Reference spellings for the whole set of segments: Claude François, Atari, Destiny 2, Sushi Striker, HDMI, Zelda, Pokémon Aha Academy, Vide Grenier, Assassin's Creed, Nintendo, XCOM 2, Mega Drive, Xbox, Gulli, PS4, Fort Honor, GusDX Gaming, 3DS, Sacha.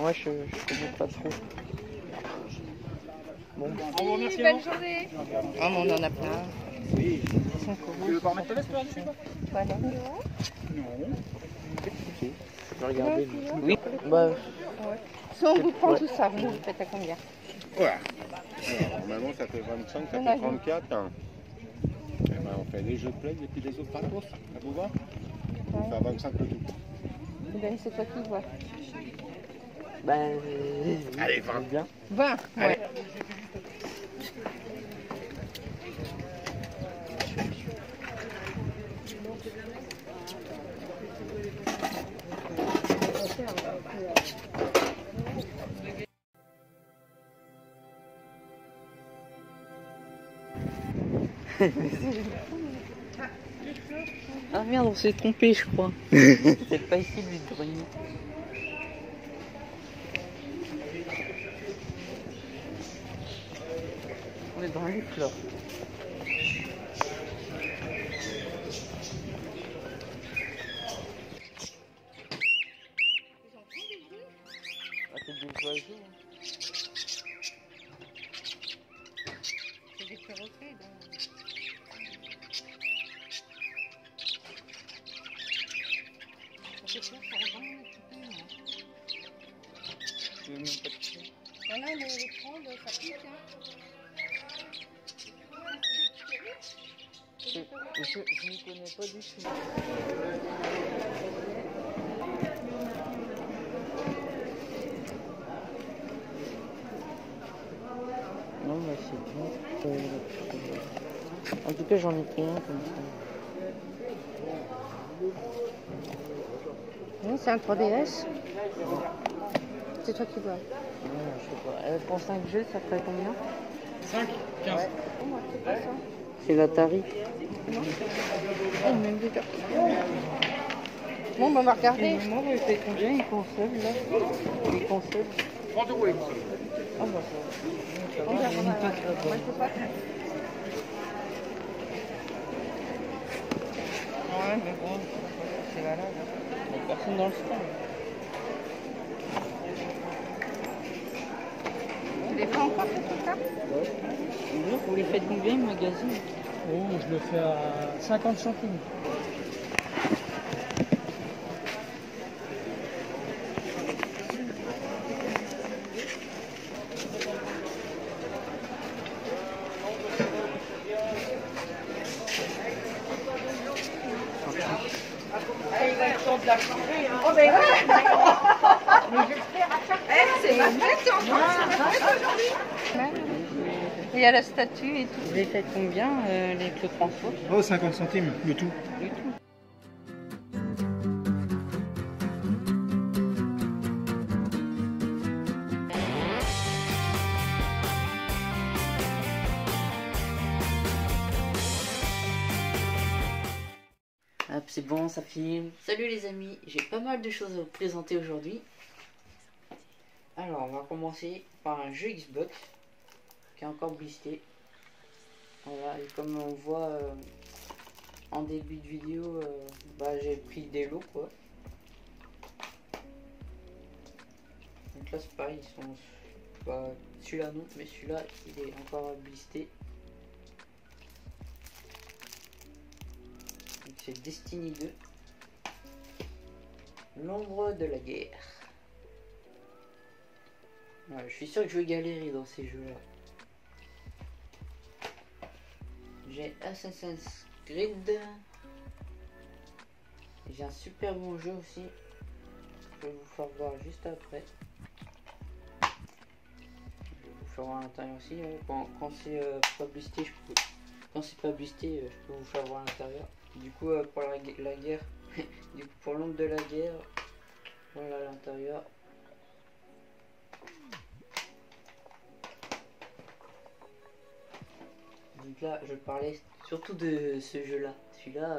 Ouais, je connais pas trop. Bon. On vous remercie. Bonne journée. Ah, mais on en a plein. Oui. Tu veux pas remettre ta veste là dessus? Pas là. Non. Si. Je vais regarder. Oui. Bah. Ouais. Si on vous prend tout ça, vous nous faites à combien? Ouais. Normalement, ça fait 25, ça fait 34. Eh ben, on fait les jeux de play et puis les autres par la bourse. Ça vous va? On fait 25 le tout. Ben, c'est toi qui vois. Ben. Allez, 20 bien. 20 ouais. Ah merde, on s'est trompé, je crois. C'est pas ici le vide-grenier. On est dans le luxe là. Ah, c'est des oiseaux. C'est des perroquets, donc. Je ne connais pas du tout. Non, mais c'est bien. En tout cas, j'en ai pris un comme ça. Non, c'est un 3DS. C'est toi qui vois. Non, je sais pas. Pour 5 jeux, ça ferait combien? 5 15. Ouais. C'est l'Atari. Oh, même des cartes. Bon, bah, on va regarder. Moi, vous avez combien une console là? Une console 30 euros les consoles. Ah, bah, ça va. Moi, je peux pas. Ouais, mais bon, c'est malade. Il n'y a personne dans le stand. Tu les fais encore, ces trucs-là? Ouais. Vous les faites combien, le magasin? Oh, je le fais à 50 centimes. Il y a la statue et tout. Vous les faites combien, les Claude François? Oh, 50 centimes, le tout. Le tout. Hop, c'est bon, ça filme. Salut les amis, j'ai pas mal de choses à vous présenter aujourd'hui. Alors, on va commencer par un jeu Xbox. Encore blister, voilà, et comme on voit en début de vidéo, bah, j'ai pris des lots quoi. Donc là c'est pareil, ils sont bah, celui-là non, mais celui-là il est encore blister. Donc c'est Destiny 2, l'ombre de la guerre. Ouais, je suis sûr que je vais galérer dans ces jeux là. J'ai Assassin's Creed. J'ai un super bon jeu aussi. Je vais vous faire voir juste après. Je vais vous faire voir à l'intérieur aussi. Quand c'est pas blisté, je peux vous faire voir à l'intérieur. Du coup, pour la guerre, du coup, pour l'ombre de la guerre, voilà à l'intérieur. Donc là, je parlais surtout de ce jeu-là. Celui-là...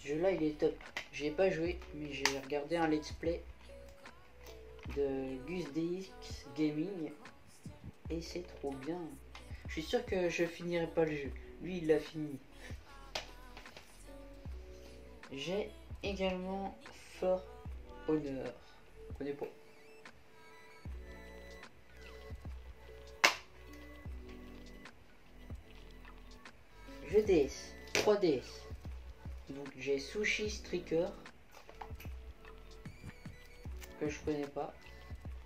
Ce jeu-là, il est top. J'ai pas joué, mais j'ai regardé un let's play de GusDX Gaming. Et c'est trop bien. Je suis sûr que je finirai pas le jeu. Lui, il l'a fini. J'ai également Fort Honor. Je connais pas. Jeux DS, 3DS. Donc j'ai Sushi Striker, que je connais pas.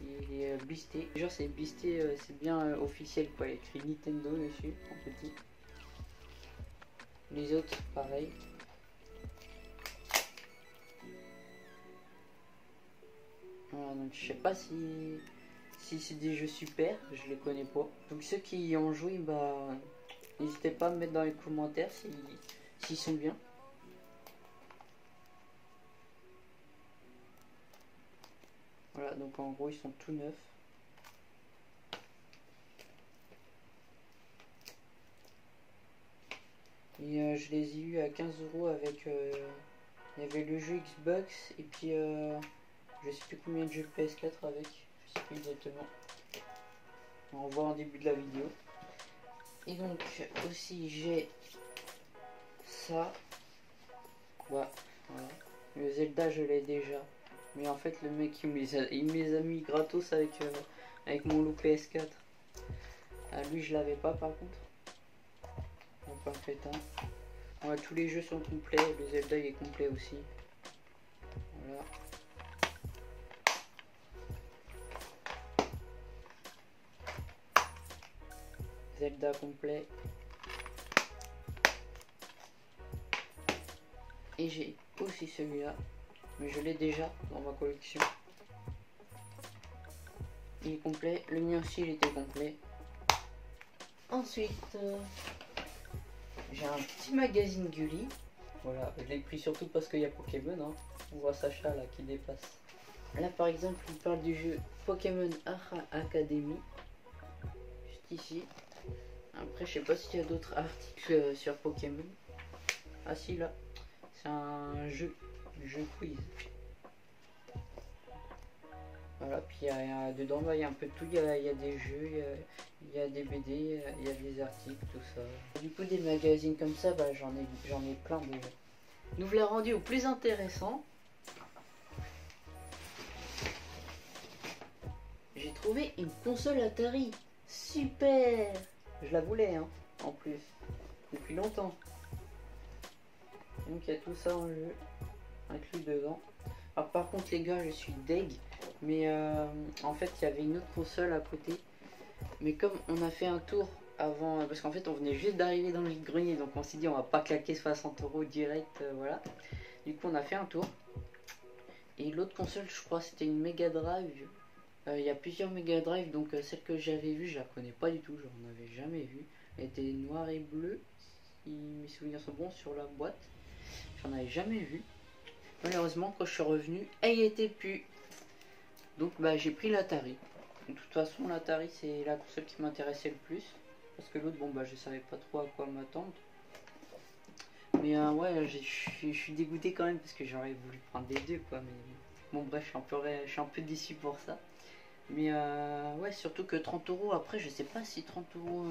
Il est bisté. Genre c'est bisté, c'est bien officiel quoi. Il y a écrit Nintendo dessus en petit. Les autres pareil. Voilà, donc je sais pas si c'est des jeux super, je les connais pas. Donc ceux qui y ont joué, bah n'hésitez pas à me mettre dans les commentaires s'ils sont bien. Voilà, donc en gros ils sont tout neufs. Et je les ai eu à 15 € avec... il y avait le jeu Xbox et puis je sais plus combien de jeux PS4 avec. Je sais plus exactement. On va voir en début de la vidéo. Et donc aussi j'ai ça. Voilà. Voilà. Le Zelda je l'ai déjà. Mais en fait le mec il me les a mis gratos avec, avec mon lot PS4. Ah, lui je l'avais pas par contre. Pas un pétain. Voilà, tous les jeux sont complets, le Zelda il est complet aussi. Voilà. Zelda complet. Et j'ai aussi celui-là. Mais je l'ai déjà dans ma collection. Il est complet. Le mien aussi il était complet. Ensuite j'ai un petit magazine Gulli. Voilà, je l'ai pris surtout parce qu'il y a Pokémon hein. On voit Sacha là qui dépasse. Là par exemple il parle du jeu Pokémon Aha Academy. Juste ici. Après je sais pas s'il y a d'autres articles sur Pokémon. Ah si là. C'est un jeu. Jeu quiz. Voilà, puis il y a dedans, il y a un peu de tout, il y a des jeux, il y a des BD, il y a des articles, tout ça. Du coup, des magazines comme ça, bah, j'en ai plein déjà. Nous voilà rendus au plus intéressant. J'ai trouvé une console Atari. Super! Je la voulais, hein, en plus. Depuis longtemps. Donc il y a tout ça en jeu. Inclus dedans. Alors, par contre les gars je suis deg, mais en fait il y avait une autre console à côté, mais comme on a fait un tour avant, parce qu'en fait on venait juste d'arriver dans le grenier, donc on s'est dit on va pas claquer 60 € direct, voilà, du coup on a fait un tour. Et l'autre console je crois c'était une Mega Drive. Il y a plusieurs Mega Drive, donc celle que j'avais vue je la connais pas du tout, j'en avais jamais vu. Elle était noire et bleue si mes souvenirs sont bons sur la boîte, j'en avais jamais vu. Malheureusement quand je suis revenu elle était plus, donc bah j'ai pris l'Atari. De toute façon l'Atari c'est la console qui m'intéressait le plus, parce que l'autre bon bah je savais pas trop à quoi m'attendre. Mais ouais je suis dégoûté quand même, parce que j'aurais voulu prendre des deux quoi, mais bon bref je suis un peu déçu pour ça. Mais ouais, surtout que 30 € après je sais pas si 30 €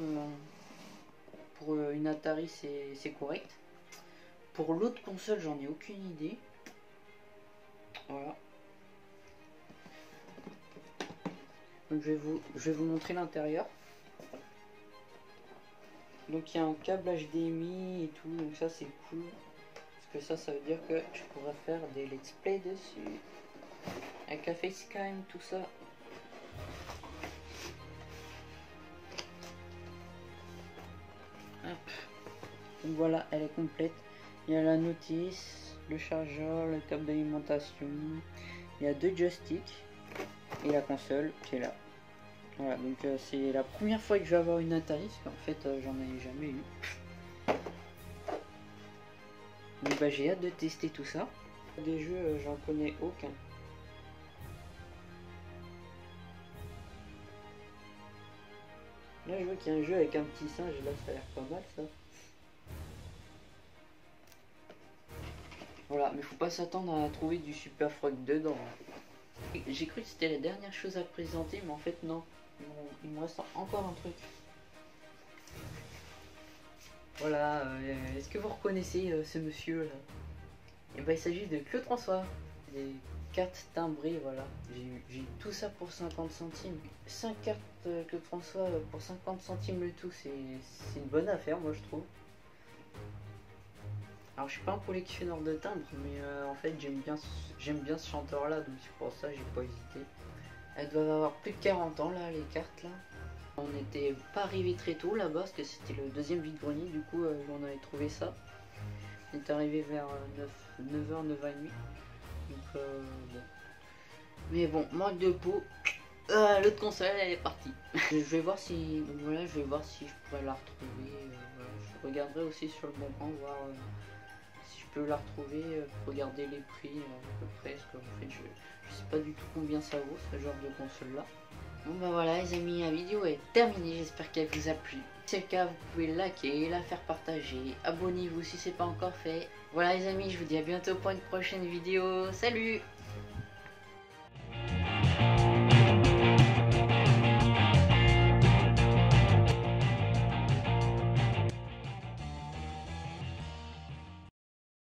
pour une Atari c'est correct. Pour l'autre console j'en ai aucune idée. Voilà. Donc je vais vous montrer l'intérieur. Donc il y a un câble HDMI et tout, donc ça c'est cool. Parce que ça veut dire que je pourrais faire des let's play dessus. Avec la facecam, tout ça. Hop. Donc voilà, elle est complète. Il y a la notice. Le chargeur, le câble d'alimentation, il y a 2 joysticks et la console qui est là. Voilà, donc c'est la première fois que je vais avoir une Atari, parce qu'en fait j'en ai jamais eu. Donc bah, j'ai hâte de tester tout ça. Des jeux, j'en connais aucun. Là je vois qu'il y a un jeu avec un petit singe, là ça a l'air pas mal ça. Voilà, mais faut pas s'attendre à trouver du super frog dedans. J'ai cru que c'était la dernière chose à présenter, mais en fait non. Il me reste encore un truc. Voilà, est-ce que vous reconnaissez ce monsieur là? Et ben il s'agit de Claude François. Les cartes timbrées, voilà. J'ai eu tout ça pour 50 centimes. 5 cartes Claude François pour 50 centimes le tout, c'est une bonne affaire, moi je trouve. Alors je suis pas un collectionneur de timbres, mais en fait j'aime bien ce chanteur là, donc c'est pour ça j'ai pas hésité. Elles doivent avoir plus de 40 ans là, les cartes là. On n'était pas arrivé très tôt là-bas parce que c'était le deuxième vide-grenier, du coup on avait trouvé ça. On est arrivé vers 9h, 9h30. Donc bon. Mais bon, manque de peau. L'autre console elle est partie. Je vais voir si. Donc voilà, je vais voir si je pourrais la retrouver. Voilà. Je regarderai aussi sur le bon coin, voir si je peux la retrouver, regarder les prix à peu près. Parce que en fait je sais pas du tout combien ça vaut ce genre de console là. Bon bah voilà les amis, la vidéo est terminée, j'espère qu'elle vous a plu. Si c'est le cas, vous pouvez liker, la faire partager, abonnez-vous si c'est pas encore fait. Voilà les amis, je vous dis à bientôt pour une prochaine vidéo, salut!